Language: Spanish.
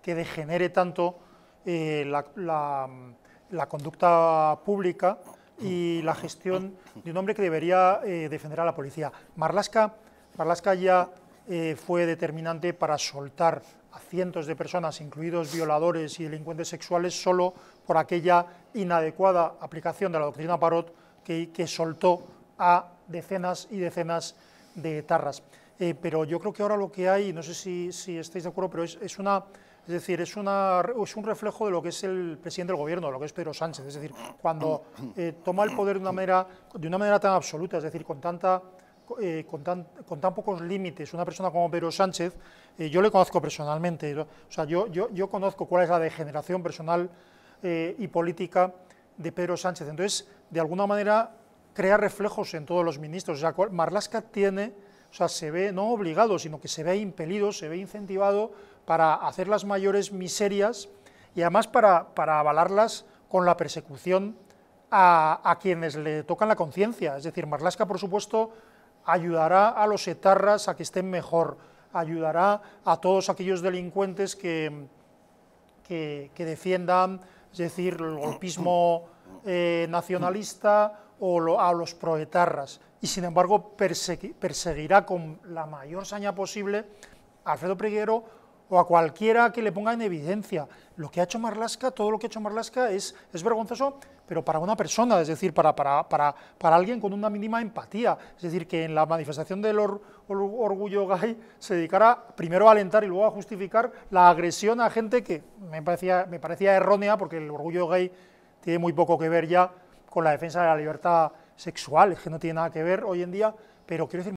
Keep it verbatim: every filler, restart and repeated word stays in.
que degenere tanto eh, la, la, la conducta pública y la gestión de un hombre que debería eh, defender a la policía. Marlaska, Marlaska ya eh, fue determinante para soltar a cientos de personas, incluidos violadores y delincuentes sexuales, solo por aquella inadecuada aplicación de la doctrina Parot que, que soltó a decenas y decenas de etarras. Eh, pero yo creo que ahora lo que hay, no sé si, si estáis de acuerdo, pero es, es una... Es decir, es, una, es un reflejo de lo que es el presidente del gobierno, de lo que es Pedro Sánchez. Es decir, cuando eh, toma el poder de una, manera, de una manera tan absoluta, es decir, con, tanta, eh, con, tan, con tan pocos límites, una persona como Pedro Sánchez, eh, yo le conozco personalmente. O sea, yo, yo, yo conozco cuál es la degeneración personal eh, y política de Pedro Sánchez. Entonces, de alguna manera, crea reflejos en todos los ministros. O sea, Marlaska tiene... O sea, se ve no obligado, sino que se ve impelido, se ve incentivado para hacer las mayores miserias y además para, para avalarlas con la persecución a, a quienes le tocan la conciencia. Es decir, Marlaska, por supuesto, ayudará a los etarras a que estén mejor, ayudará a todos aquellos delincuentes que, que, que defiendan, es decir, el golpismo eh, nacionalista o lo, a los proetarras. Y sin embargo perseguirá con la mayor saña posible a Alfredo Preguero o a cualquiera que le ponga en evidencia. Lo que ha hecho Marlaska, todo lo que ha hecho Marlaska es, es vergonzoso, pero para una persona, es decir, para, para, para, para alguien con una mínima empatía. Es decir, que en la manifestación del or, or, orgullo gay se dedicara primero a alentar y luego a justificar la agresión a gente que me parecía, me parecía errónea, porque el orgullo gay tiene muy poco que ver ya con la defensa de la libertad sexual, que no tiene nada que ver hoy en día, pero quiero decir...